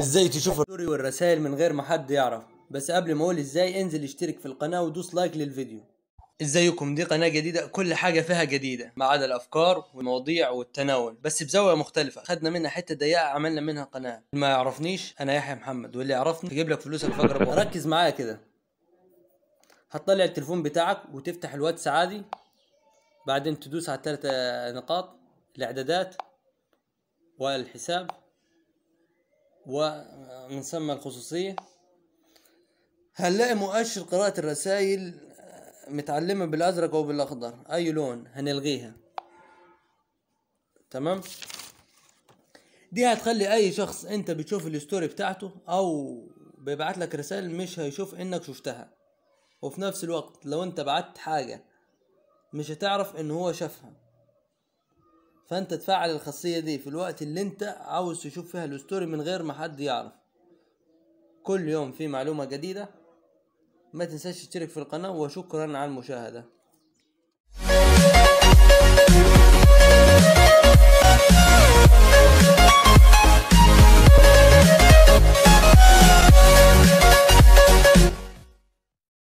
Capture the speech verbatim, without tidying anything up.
ازاي تشوف الستوري والرسائل من غير ما حد يعرف. بس قبل ما اقول ازاي، انزل اشترك في القناه ودوس لايك للفيديو. ازيكم، دي قناه جديده كل حاجه فيها جديده ما عدا الافكار والمواضيع والتناول، بس بزاويه مختلفه. خدنا منها حته ضيقه عملنا منها قناه. اللي ما يعرفنيش انا يحيى محمد، واللي يعرفني هجيب لك فلوس الفجر بكره. ركز معايا كده، هتطلع التليفون بتاعك وتفتح الواتس عادي، بعدين تدوس على الثلاث نقاط، الاعدادات والحساب ومن ثم الخصوصية. هنلاقي مؤشر قراءة الرسائل متعلمة بالازرق او بالاخضر، اي لون هنلغيها. تمام، دي هتخلي اي شخص انت بتشوف الستوري بتاعته او بيبعت لك رسائل مش هيشوف انك شفتها، وفي نفس الوقت لو انت بعت حاجة مش هتعرف ان هو شافها. فانت تفعل الخاصية دي في الوقت اللي انت عاوز تشوف فيها الستوري من غير ما حد يعرف. كل يوم في معلومة جديدة. ما تنساش تشترك في القناة، وشكرا على المشاهدة.